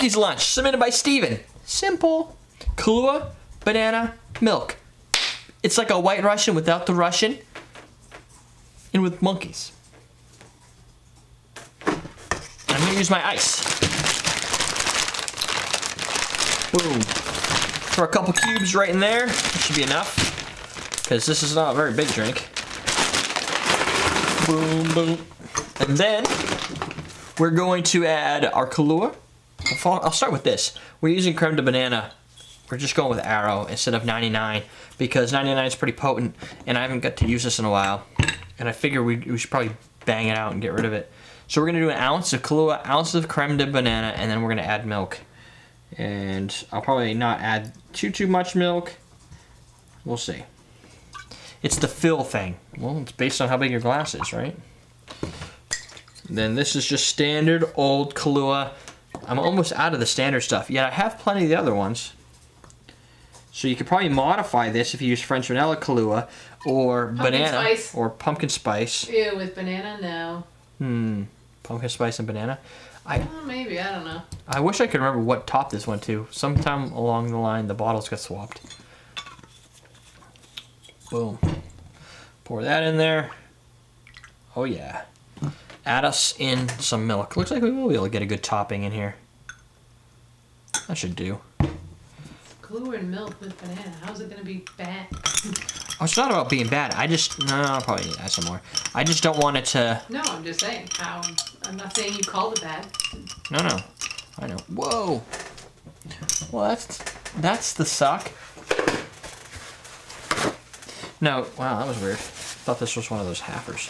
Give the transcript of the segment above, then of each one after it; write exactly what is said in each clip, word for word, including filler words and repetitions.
Monkey's Lunch, submitted by Steven. Simple. Kahlua, banana, milk. It's like a White Russian without the Russian and with monkeys. I'm gonna use my ice. Boom. Throw a couple cubes right in there. That should be enough, because this is not a very big drink. Boom, boom. And then we're going to add our Kahlua. I'll start with this. We're using creme de banana. We're just going with Arrow instead of ninety-nine, because ninety-nine is pretty potent, and I haven't got to use this in a while. And I figure we, we should probably bang it out and get rid of it. So we're gonna do an ounce of Kahlua, ounce of creme de banana, and then we're gonna add milk. And I'll probably not add too, too much milk. We'll see. It's the fill thing. Well, it's based on how big your glass is, right? And then this is just standard old Kahlua. I'm almost out of the standard stuff, yet I have plenty of the other ones. So you could probably modify this if you use French Vanilla Kahlua or pumpkin banana spice. Or pumpkin spice. Ew, with banana, no. Hmm, pumpkin spice and banana. I well, maybe, I don't know. I wish I could remember what top this went to. Sometime along the line, the bottles got swapped. Boom. Pour that in there. Oh yeah. Add us in some milk. Looks like we will be able to get a good topping in here. That should do. Glue and milk with banana. How's it gonna be bad? Oh, it's not about being bad. I just no, I'll probably add some more. I just don't want it to. No, I'm just saying. How? I'm not saying you called it bad. No, no, I know. Whoa. Well, that's that's the suck. No, wow, that was weird. I thought this was one of those halfers.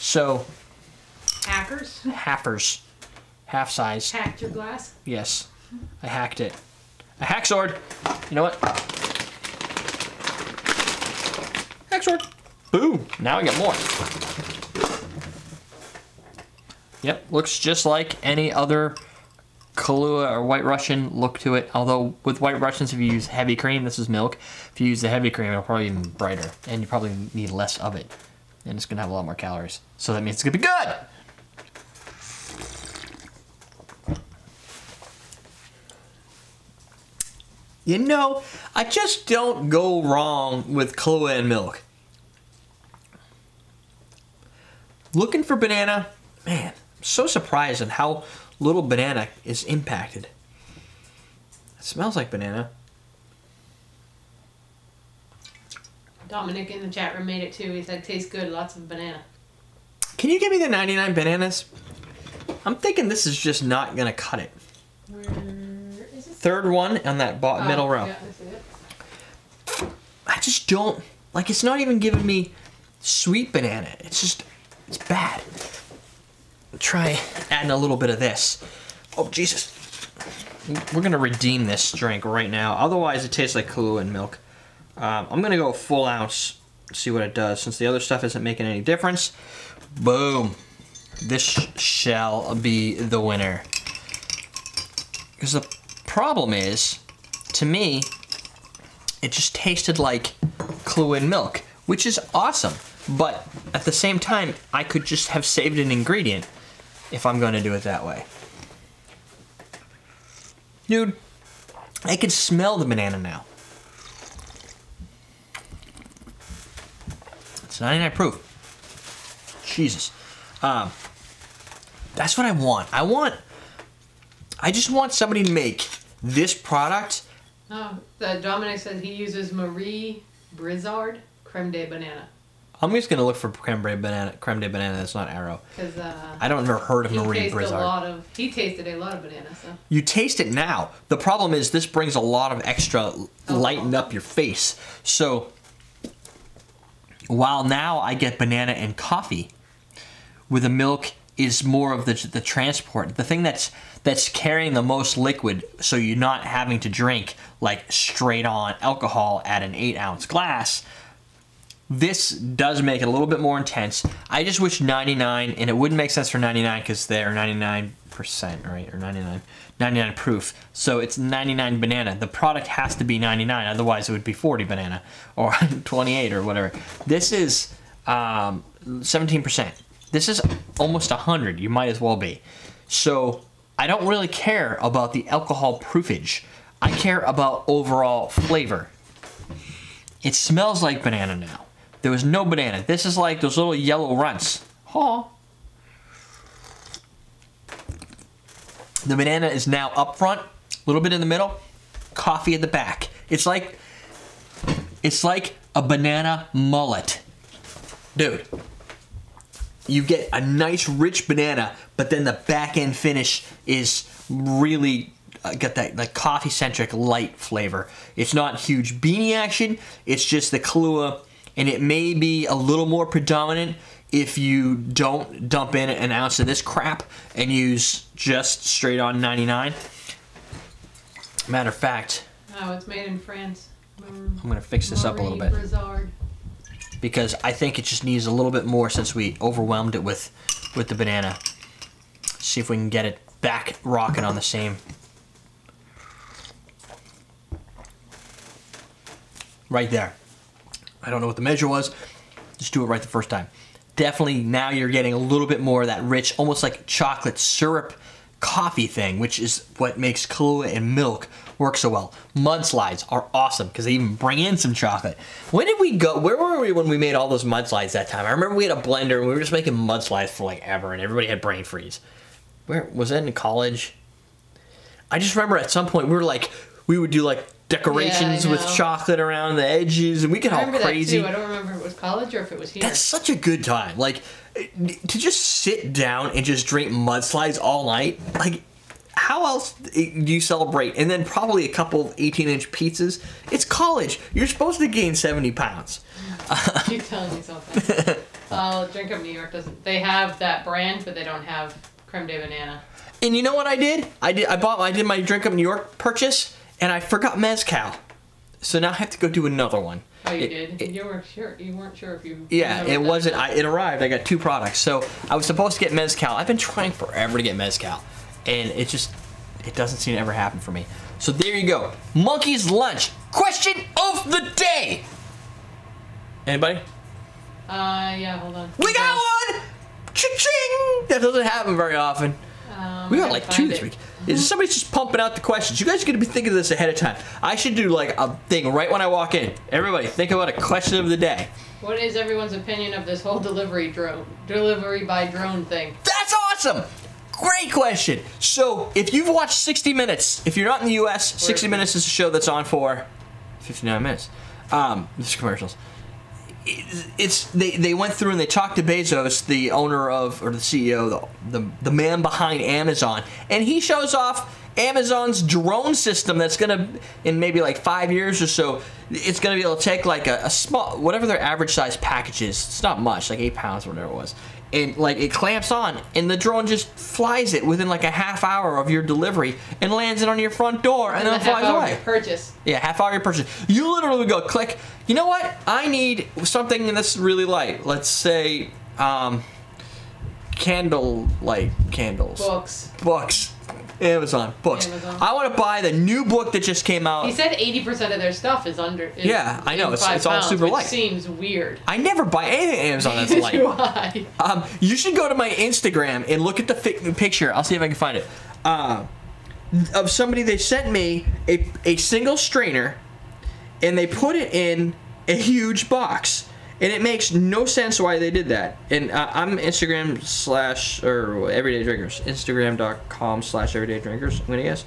So. Hackers. Halfers. Half size. Hacked your glass. Yes, I hacked it. A hack sword. You know what? Hack sword. Boom. Now I get more. Yep. Looks just like any other Kahlua or White Russian look to it. Although with White Russians, if you use heavy cream, this is milk. If you use the heavy cream, it'll probably be even brighter. And you probably need less of it. And it's going to have a lot more calories. So that means it's going to be good. You know, I just don't go wrong with Kahlua and milk. Looking for banana, man, I'm so surprised at how little banana is impacted. It smells like banana. Dominic in the chat room made it too. He said, tastes good, lots of banana. Can you give me the ninety-nine bananas? I'm thinking this is just not gonna cut it. We're third one on that bottom middle oh, row. Yeah, I, I just don't like. It's not even giving me sweet banana. It's just, it's bad. I'll try adding a little bit of this. Oh Jesus! We're gonna redeem this drink right now. Otherwise, it tastes like Kahlua and milk. Um, I'm gonna go a full ounce. See what it does. Since the other stuff isn't making any difference. Boom! This shall be the winner. Because the problem is, to me, it just tasted like Kahlua and milk, which is awesome. But at the same time, I could just have saved an ingredient if I'm going to do it that way. Dude, I can smell the banana now. It's ninety-nine proof. Jesus. Um, that's what I want. I want. I just want somebody to make this product. Oh, the Dominic says he uses Marie Brizard creme de banana. I'm just gonna look for creme de banana. Creme de banana. That's not Arrow. Because uh, I don't ever heard of Marie Brizard. A lot of, he tasted a lot of banana. So. You taste it now. The problem is this brings a lot of extra lighten up your face. So while now I get banana and coffee, with a milk is more of the the transport, the thing that's that's carrying the most liquid, so you're not having to drink like straight on alcohol at an eight ounce glass. This does make it a little bit more intense. I just wish ninety-nine, and it wouldn't make sense for ninety-nine because they're ninety-nine percent, right, or ninety-nine, ninety-nine proof. So it's ninety-nine banana. The product has to be ninety-nine, otherwise it would be forty banana or twenty-eight or whatever. This is um, seventeen percent. This is almost a hundred. You might as well be. So I don't really care about the alcohol proofage. I care about overall flavor. It smells like banana now. There was no banana. This is like those little yellow runts. Oh. The banana is now up front, a little bit in the middle, coffee at the back. It's like, it's like a banana mullet. Dude, you get a nice rich banana, but then the back end finish is really uh, got that like coffee centric light flavor. It's not huge beanie action, it's just the Kahlua, and it may be a little more predominant if you don't dump in an ounce of this crap and use just straight on ninety-nine. Matter of fact, oh, it's made in France. I'm gonna fix this Marie up a little bit. Brizard. Because I think it just needs a little bit more since we overwhelmed it with, with the banana. See if we can get it back rocking on the same. Right there. I don't know what the measure was. Just do it right the first time. Definitely now you're getting a little bit more of that rich, almost like chocolate syrup coffee thing, which is what makes Kahlua and milk work so well. Mudslides are awesome because they even bring in some chocolate. When did we go, where were we when we made all those mudslides that time? I remember we had a blender and we were just making mudslides for like ever and everybody had brain freeze. Where, was that in college? I just remember at some point we were like, we would do like decorations yeah, with chocolate around the edges and we get all crazy. I don't remember if it was college or if it was here. That's such a good time. Like, to just sit down and just drink mudslides all night, like, how else do you celebrate? And then probably a couple of eighteen inch pizzas. It's college. You're supposed to gain seventy pounds. You're telling me something. Well, Drink of New York doesn't. They have that brand, but they don't have Creme de Banana. And you know what I did? I did. I bought. I did my Drink of New York purchase, and I forgot mezcal. So now I have to go do another one. Oh, you it, did? It, you weren't sure. You weren't sure if you. Yeah, it wasn't. I, it arrived. I got two products. So I was supposed to get mezcal. I've been trying forever to get mezcal. And it just, it doesn't seem to ever happen for me. So there you go. Monkey's Lunch. Question of the day. Anybody? Uh, yeah, hold on. We got one! Cha-ching! That doesn't happen very often. Um, we got like two this week. Is somebody's just pumping out the questions. You guys are going to be thinking of this ahead of time. I should do like a thing right when I walk in. Everybody, think about a question of the day. What is everyone's opinion of this whole delivery drone, delivery by drone thing? That's awesome! Great question. So, if you've watched sixty minutes, if you're not in the U S, sixty minutes is a show that's on for fifty-nine minutes. Um, there's commercials. It's they, they went through and they talked to Bezos, the owner of, or the C E O, the, the, the man behind Amazon, and he shows off Amazon's drone system that's gonna, in maybe like five years or so, it's gonna be able to take like a, a small, whatever their average size package is, it's not much, like eight pounds or whatever it was, and like it clamps on and the drone just flies it within like a half hour of your delivery and lands it on your front door and, and then the flies away. Half hour purchase. Yeah, half hour purchase. You literally go click, you know what, I need something that's really light. Let's say, um, candle light candles. Books. Books. Amazon books. Amazon. I want to buy the new book that just came out. He said eighty percent of their stuff is under. Is yeah, I know. It's, it's all pounds, super which light. Seems weird. I never buy anything Amazon that's light. Do I? Um, you should go to my Instagram and look at the fi picture. I'll see if I can find it. Uh, of somebody, they sent me a a single strainer, and they put it in a huge box, and it makes no sense why they did that. And uh, I'm Instagram slash, or Everyday Drinkers, Instagram.com slash Everyday Drinkers, I'm gonna guess.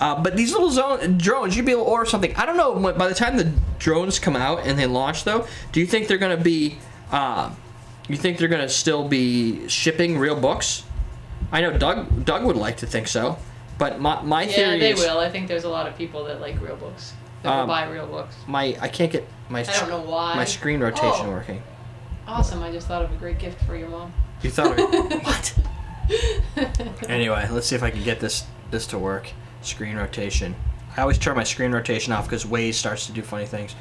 Uh, but these little zone, drones, you'd be able to order something. I don't know, by the time the drones come out and they launch though, do you think they're gonna be, uh, you think they're gonna still be shipping real books? I know Doug, Doug would like to think so, but my, my yeah, theory is... Yeah, they will. I think there's a lot of people that like real books. Um, buy real books. My I can't get my I don't know why. my screen rotation oh. working. Awesome! I just thought of a great gift for your mom. You thought of what? Anyway, let's see if I can get this this to work. Screen rotation. I always turn my screen rotation off because Waze starts to do funny things,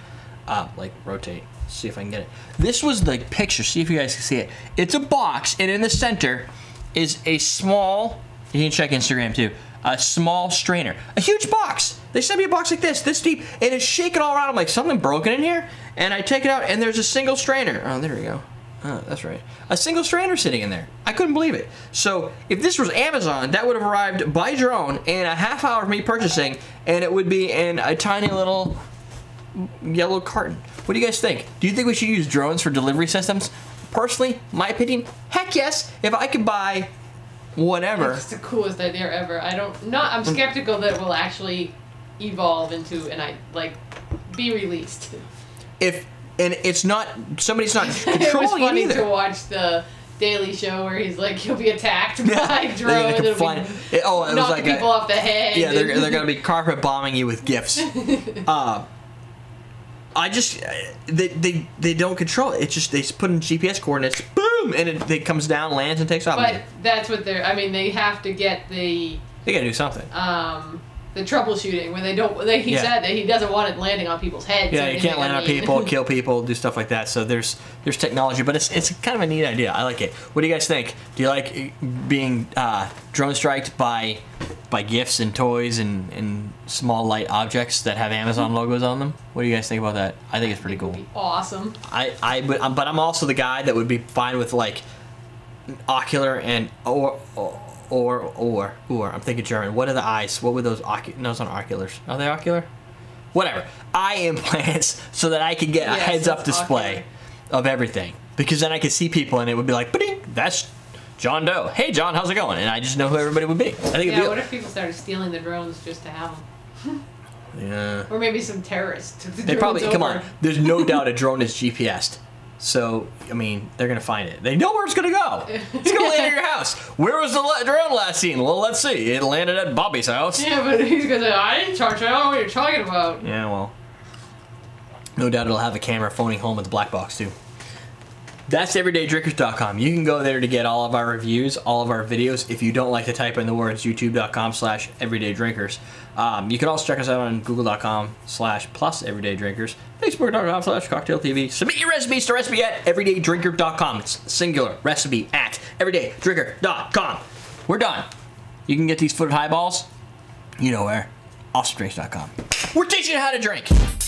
uh, like rotate. Let's see if I can get it. This was the picture. See if you guys can see it. It's a box, and in the center is a small. You can check Instagram too. A small strainer. A huge box. They sent me a box like this, this deep, and it's shaking all around. I'm like, something broken in here? And I take it out, and there's a single strainer. Oh, there we go. Oh, that's right. A single strainer sitting in there. I couldn't believe it. So if this was Amazon, that would have arrived by drone in a half hour of me purchasing, and it would be in a tiny little yellow carton. What do you guys think? Do you think we should use drones for delivery systems? Personally, my opinion, heck yes. If I could buy whatever. It's the coolest idea ever. I don't, not, I'm skeptical that it will actually evolve into, and I, like, be released. If, And it's not, somebody's not controlling it either. It was funny to watch the Daily Show where he's like, he'll be attacked yeah. by drones and it'll be it, oh, it knock was like people a, off the head. Yeah, they're, they're going to be carpet bombing you with gifts. uh, I just, they, they they don't control it. It's just, they put in G P S coordinates, boom, and it, it comes down, lands, and takes off. But that's what they're, I mean, they have to get the... They got to do something. Um... The troubleshooting, where they don't, they, he yeah. said that he doesn't want it landing on people's heads. Yeah, you can't land on people, kill people, do stuff like that. So there's there's technology, but it's it's kind of a neat idea. I like it. What do you guys think? Do you like being uh, drone striked by by gifts and toys and, and small light objects that have Amazon logos on them? What do you guys think about that? I think it's pretty cool. It would be awesome. I I but I'm, but I'm also the guy that would be fine with like ocular and or. or Or, or, or, I'm thinking German. What are the eyes? What were those ocu- No, it's not oculars. Are they ocular? Whatever. Eye implants so that I could get yes, a heads-up display ocular. Of everything. Because then I could see people and it would be like, ba-ding, that's John Doe. Hey, John, how's it going? And I just know who everybody would be. I think yeah, it'd be what if people started stealing the drones just to have them? Yeah. Or maybe some terrorists. The they probably, over. Come on, there's no doubt a drone is G P S'd. So, I mean, they're going to find it. They know where it's going to go. It's going to land at your house. Where was the drone last seen? Well, let's see. It landed at Bobby's house. Yeah, but he's going to say, I didn't charge it. I don't know what you're talking about. Yeah, well, no doubt it'll have a camera phoning home with the black box, too. That's everyday drinkers dot com. You can go there to get all of our reviews, all of our videos. If you don't like to type in the words, youtube dot com slash everyday drinkers. Um, you can also check us out on google dot com slash plus everyday drinkers, facebook dot com slash cocktail T V. Submit your recipes to recipe at everyday drinker dot com. It's singular, recipe at everyday drinker dot com. We're done. You can get these footed highballs, you know where, Offstreetdrinks dot com. We're teaching you how to drink.